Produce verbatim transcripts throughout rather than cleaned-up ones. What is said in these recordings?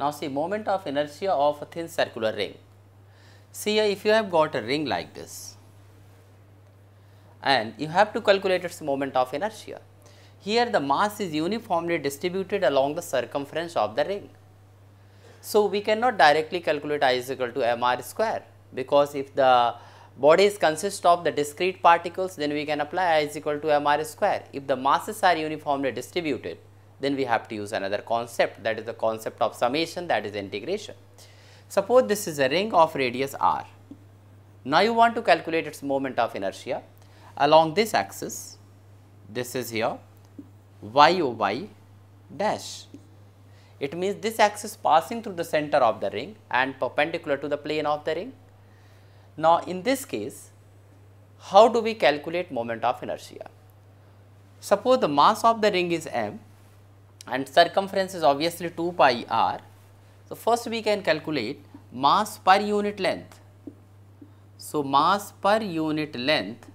Now see, moment of inertia of a thin circular ring. See, if you have got a ring like this and you have to calculate its moment of inertia. Here the mass is uniformly distributed along the circumference of the ring. So, we cannot directly calculate I is equal to mr square, because if the bodies consist of the discrete particles, then we can apply I is equal to mr square. If the masses are uniformly distributed, then we have to use another concept, that is the concept of summation, that is integration. Suppose this is a ring of radius r. Now, you want to calculate its moment of inertia along this axis. This is here y o y dash. It means this axis passing through the center of the ring and perpendicular to the plane of the ring. Now, in this case, how do we calculate moment of inertia? Suppose the mass of the ring is m and circumference is obviously two pi r. So, first we can calculate mass per unit length. So, mass per unit length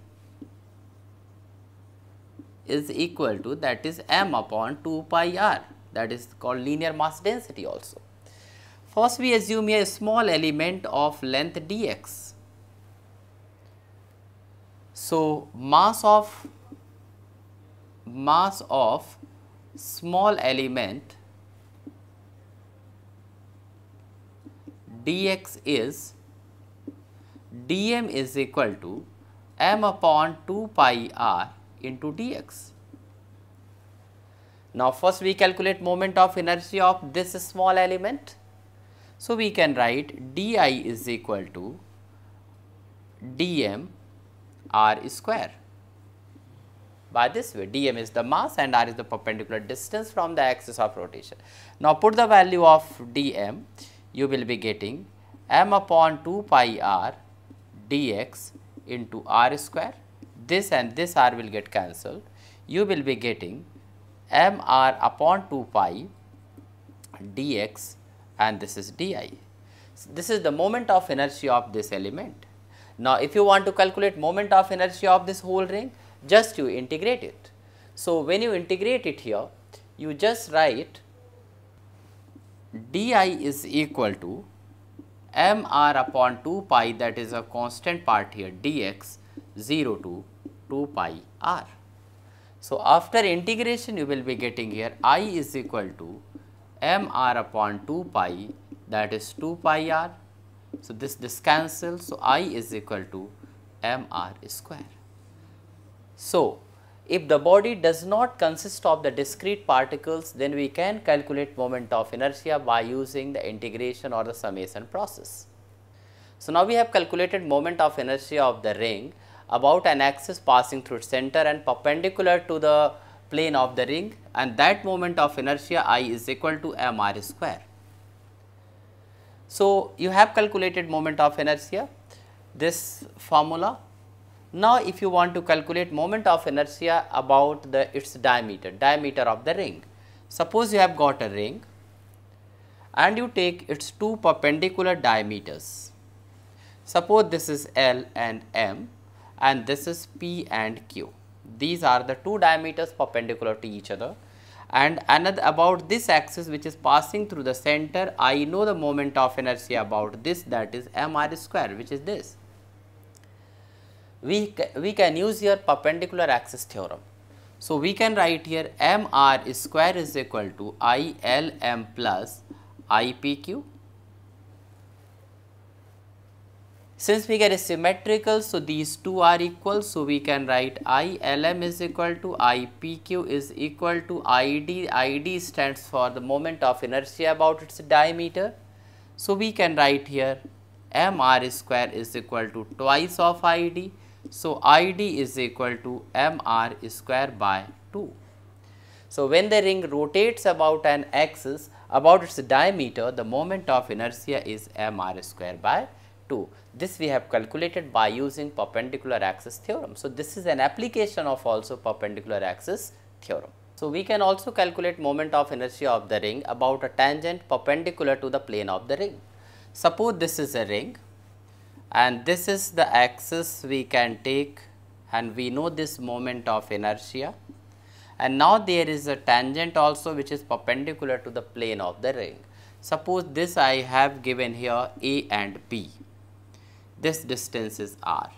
is equal to, that is m upon two pi r, that is called linear mass density also. First we assume a small element of length dx. So, mass of mass of small element dx is dm is equal to m upon two pi r into dx. Now, first we calculate moment of inertia of this small element. So, we can write di is equal to dm r square. By this way, dm is the mass and r is the perpendicular distance from the axis of rotation. Now, put the value of dm, you will be getting m upon two pi r dx into r square. This and this r will get cancelled. You will be getting m r upon two pi dx, and this is di. So, this is the moment of inertia of this element. Now, if you want to calculate moment of inertia of this whole ring, just you integrate it. So, when you integrate it here, you just write di is equal to m r upon two pi, that is a constant part here, dx zero to two pi r. So, after integration you will be getting here I is equal to m r upon two pi, that is two pi r. So, this this cancels. So, I is equal to m r square. So, if the body does not consist of the discrete particles, then we can calculate moment of inertia by using the integration or the summation process. So, now we have calculated moment of inertia of the ring about an axis passing through its center and perpendicular to the plane of the ring, and that moment of inertia I is equal to mr square. So, you have calculated moment of inertia, this formula. Now, if you want to calculate moment of inertia about the its diameter, diameter of the ring. Suppose you have got a ring and you take its two perpendicular diameters. Suppose this is L and M, and this is P and Q. These are the two diameters perpendicular to each other, and another about this axis which is passing through the center, I know the moment of inertia about this, that is mr square, which is this. We, we can use here perpendicular axis theorem. So, we can write here mr square is equal to I L M plus I P Q. Since we get a symmetrical, so these two are equal. So, we can write I L M is equal to I P Q is equal to I D. I D stands for the moment of inertia about its diameter. So, we can write here mr square is equal to twice of I D. So, I D is equal to mr square by two. So, when the ring rotates about an axis about its diameter, the moment of inertia is mr square by two. This we have calculated by using perpendicular axis theorem. So, this is an application of also perpendicular axis theorem. So, we can also calculate moment of inertia of the ring about a tangent perpendicular to the plane of the ring. Suppose this is a ring and this is the axis we can take, and we know this moment of inertia, and now there is a tangent also which is perpendicular to the plane of the ring. Suppose this I have given here A and B. This distance is R.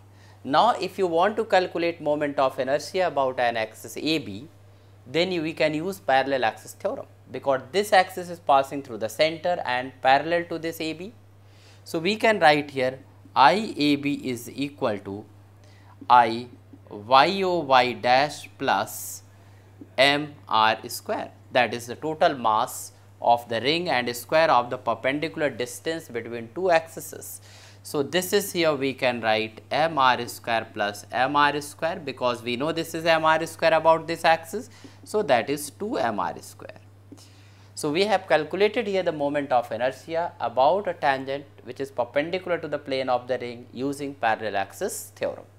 Now, if you want to calculate moment of inertia about an axis A B, then you, we can use parallel axis theorem, because this axis is passing through the center and parallel to this A B. So, we can write here I A B is equal to I Y O Y dash plus M R square, that is the total mass of the ring and square of the perpendicular distance between two axes. So, this is here we can write M R square plus M R square, because we know this is M R square about this axis. So, that is two M R square. So, we have calculated here the moment of inertia about a tangent which is perpendicular to the plane of the ring using parallel axis theorem.